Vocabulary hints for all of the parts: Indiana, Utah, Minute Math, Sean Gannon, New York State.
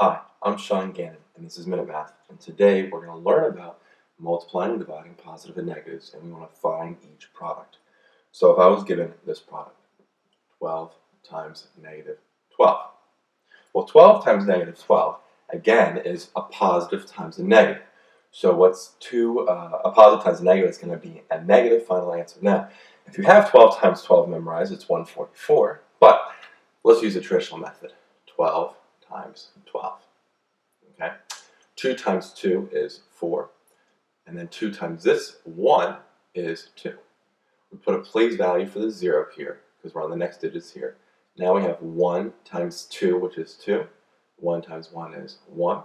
Hi, I'm Sean Gannon, and this is Minute Math, and today we're going to learn about multiplying and dividing positive and negatives, and we want to find each product. So if I was given this product, 12 times negative 12. Well, 12 times negative 12, again, is a positive times a negative. So what's a positive times a negative is going to be a negative final answer. Now, if you have 12 times 12 memorized, it's 144, but let's use the traditional method, 12 times 12, okay? 2 times 2 is 4, and then 2 times this 1 is 2. We put a place value for the 0 here, because we're on the next digits here. Now we have 1 times 2, which is 2. 1 times 1 is 1.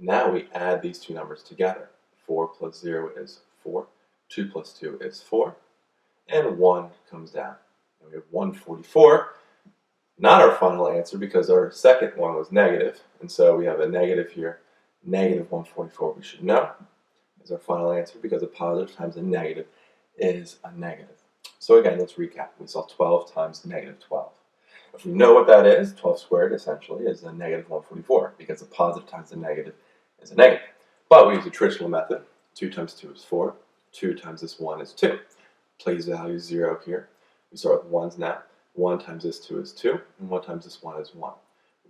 Now we add these two numbers together. 4 plus 0 is 4. 2 plus 2 is 4. And 1 comes down. And we have 144. Not our final answer, because our second one was negative, and so we have a negative here, negative 144 we should know is our final answer, because a positive times a negative is a negative. So again, let's recap. We saw 12 times negative 12. If we know what that is, 12 squared essentially is a negative 144, because a positive times a negative is a negative. But we use the traditional method. 2 times 2 is 4. 2 times this 1 is 2. Place value 0 here. We start with 1s now. 1 times this 2 is 2, and 1 times this 1 is 1.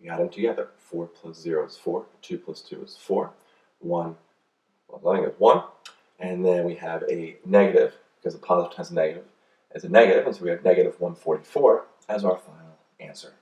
We add them together. 4 plus 0 is 4, 2 plus 2 is 4, 1 plus nothing is 1, and then we have a negative, because a positive times a negative is a negative, and so we have negative 144 as our final answer.